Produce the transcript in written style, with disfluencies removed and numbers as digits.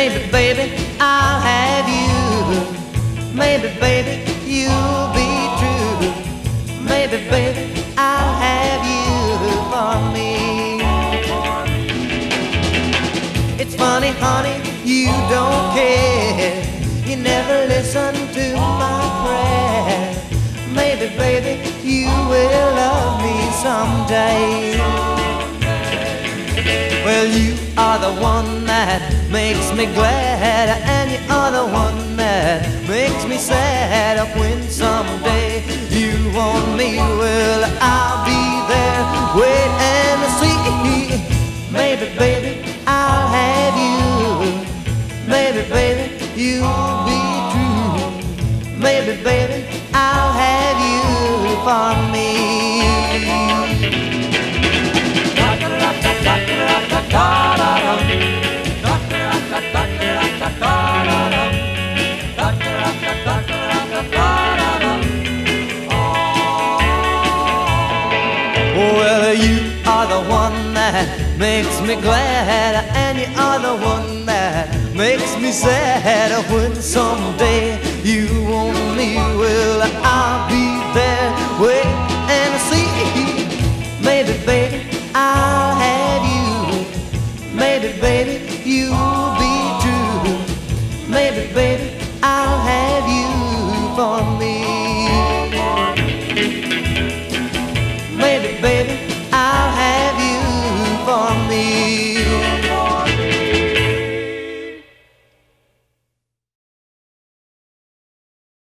Maybe, baby, I'll have you. Maybe, baby, you'll be true. Maybe, baby, I'll have you for me. It's funny, honey, you don't care. You never listen to my prayer. Maybe, baby, you will love me someday. Well, you are the one that makes me glad, and you are the one that makes me sad. When someday you want me, well, I'll be there. Wait and see. Maybe, baby, I'll have you. Maybe, baby, you'll be true. Maybe, baby, I'll have you for me. Well, you are the one that makes me glad, and you are the one that makes me sad. When someday you want me, well, I'll be there. Wait and see. Maybe, baby, I'll have you. Maybe, baby, you